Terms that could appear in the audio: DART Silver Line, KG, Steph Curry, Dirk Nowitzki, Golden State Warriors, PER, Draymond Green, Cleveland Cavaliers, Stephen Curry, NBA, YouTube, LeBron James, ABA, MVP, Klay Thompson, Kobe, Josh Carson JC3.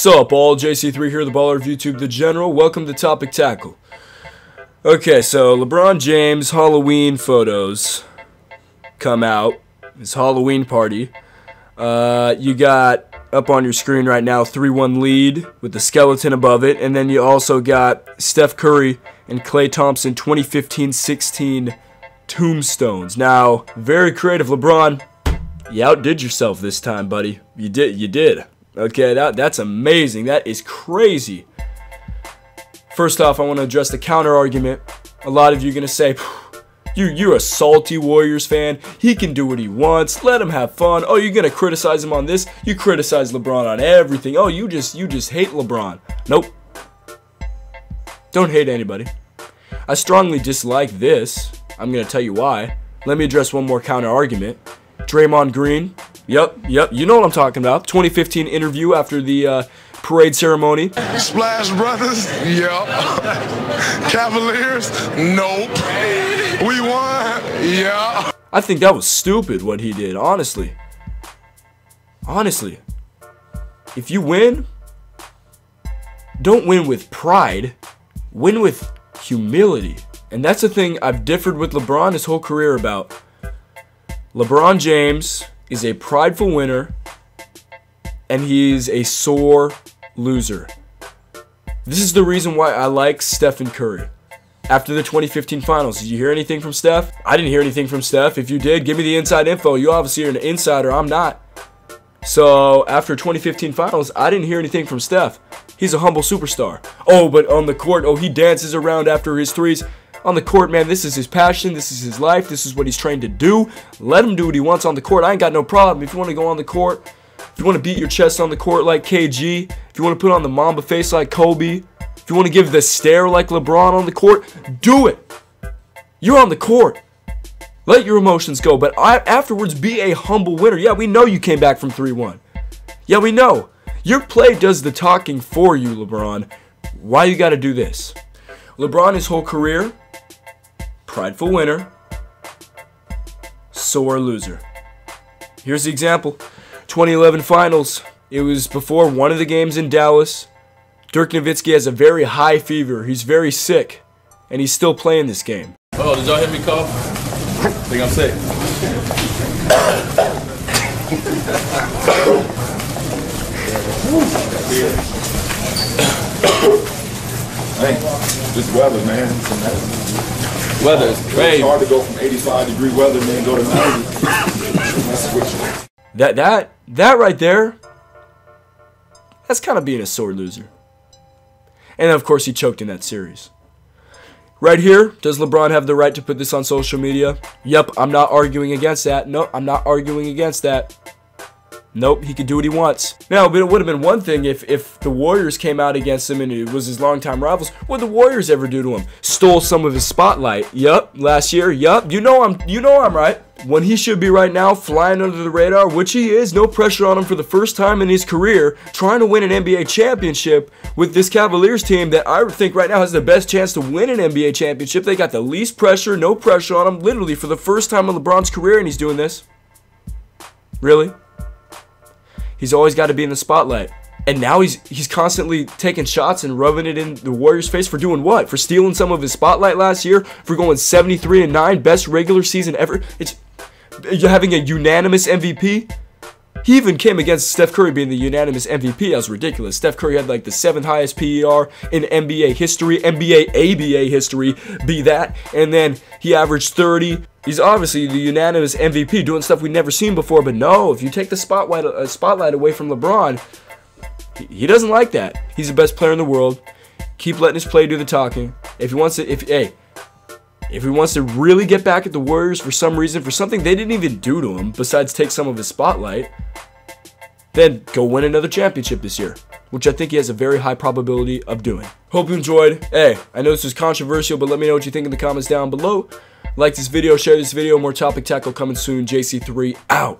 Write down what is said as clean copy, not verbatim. Sup all, JC3 here, the baller of YouTube, the general. Welcome to Topic Tackle. Okay, so LeBron James Halloween photos come out. His Halloween party. You got up on your screen right now 3-1 lead with the skeleton above it, and then you also got Steph Curry and Klay Thompson 2015-16 tombstones. Now, very creative, LeBron. You outdid yourself this time, buddy. You did. Okay, that's amazing. That is crazy. First off, I want to address the counter argument. A lot of you are going to say, you're a salty Warriors fan. He can do what he wants. Let him have fun. Oh, you're going to criticize him on this? You criticize LeBron on everything. Oh, you just hate LeBron. Nope. Don't hate anybody. I strongly dislike this. I'm going to tell you why. Let me address one more counter argument. Draymond Green. Yep, you know what I'm talking about. 2015 interview after the parade ceremony. Splash Brothers, yep. Cavaliers, nope. We won, yeah. I think that was stupid what he did, honestly. Honestly, if you win, don't win with pride, win with humility. And that's the thing I've differed with LeBron his whole career about. LeBron James is a prideful winner, and he is a sore loser. This is the reason why I like Stephen Curry. After the 2015 finals, did you hear anything from Steph? I didn't hear anything from Steph. If you did, give me the inside info. You obviously are an insider. I'm not. So after 2015 finals, I didn't hear anything from Steph. He's a humble superstar. Oh, but on the court, oh, he dances around after his threes. On the court, man, this is his passion, this is his life, this is what he's trained to do. Let him do what he wants on the court. I ain't got no problem. If you want to go on the court, if you want to beat your chest on the court like KG, if you want to put on the Mamba face like Kobe, if you want to give the stare like LeBron on the court, do it. You're on the court. Let your emotions go, but afterwards be a humble winner. Yeah, we know you came back from 3-1. Yeah, we know. Your play does the talking for you, LeBron. Why you got to do this? LeBron, his whole career, prideful winner, sore loser. Here's the example. 2011 finals. It was before one of the games in Dallas. Dirk Nowitzki has a very high fever. He's very sick, and he's still playing this game. Oh, did y'all hear me cough? I think I'm sick. Hey, this weather, man. It's amazing. Weather is crazy. It's hard to go from 85-degree weather and then go to 90. That right there, that's kind of being a sore loser. And of course, he choked in that series. Right here, does LeBron have the right to put this on social media? Yep, I'm not arguing against that. No, I'm not arguing against that. Nope, he can do what he wants. Now, but it would have been one thing if the Warriors came out against him and it was his longtime rivals. What'd the Warriors ever do to him? Stole some of his spotlight. Yup, last year. Yup, you know I'm right. When he should be right now, flying under the radar, which he is, no pressure on him for the first time in his career, trying to win an NBA championship with this Cavaliers team that I think right now has the best chance to win an NBA championship. They got the least pressure, no pressure on him, literally for the first time in LeBron's career, and he's doing this. Really? He's always got to be in the spotlight. And now he's constantly taking shots and rubbing it in the Warriors' face for doing what? For stealing some of his spotlight last year? For going 73-9, best regular season ever? You're having a unanimous MVP? He even came against Steph Curry being the unanimous MVP. That was ridiculous. Steph Curry had like the 7th highest PER in NBA history, NBA ABA history, be that. And then he averaged 30. He's obviously the unanimous MVP, doing stuff we've never seen before. But no, if you take the spotlight away from LeBron, he doesn't like that. He's the best player in the world. Keep letting his play do the talking. If he wants to, if he wants to really get back at the Warriors for some reason, for something they didn't even do to him besides take some of his spotlight, then go win another championship this year, which I think he has a very high probability of doing. Hope you enjoyed. Hey, I know this was controversial, but let me know what you think in the comments down below. Like this video, share this video, more Topic Tackle coming soon. JC3 out.